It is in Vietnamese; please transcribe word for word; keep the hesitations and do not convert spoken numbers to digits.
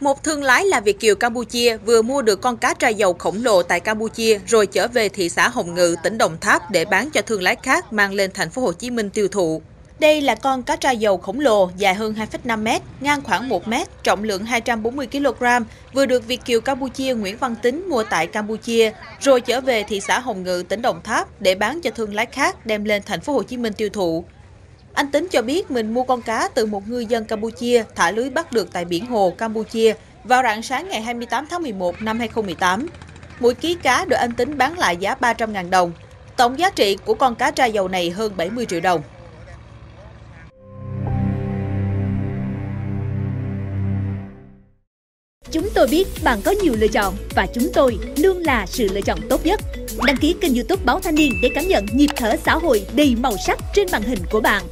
Một thương lái là Việt kiều Campuchia vừa mua được con cá tra dầu khổng lồ tại Campuchia rồi trở về thị xã Hồng Ngự, tỉnh Đồng Tháp để bán cho thương lái khác mang lên thành phố Hồ Chí Minh tiêu thụ. Đây là con cá tra dầu khổng lồ dài hơn hai phẩy năm mét, ngang khoảng một mét, trọng lượng hai trăm bốn mươi ki lô gam, vừa được Việt kiều Campuchia Nguyễn Văn Tính mua tại Campuchia rồi trở về thị xã Hồng Ngự, tỉnh Đồng Tháp để bán cho thương lái khác đem lên thành phố Hồ Chí Minh tiêu thụ. Anh Tính cho biết mình mua con cá từ một ngư dân Campuchia thả lưới bắt được tại biển Hồ, Campuchia vào rạng sáng ngày hai mươi tám tháng mười một năm hai nghìn không trăm mười tám. Mỗi ký cá được anh Tính bán lại giá ba trăm nghìn đồng. Tổng giá trị của con cá tra dầu này hơn bảy mươi triệu đồng. Chúng tôi biết bạn có nhiều lựa chọn và chúng tôi luôn là sự lựa chọn tốt nhất. Đăng ký kênh YouTube Báo Thanh Niên để cảm nhận nhịp thở xã hội đầy màu sắc trên màn hình của bạn.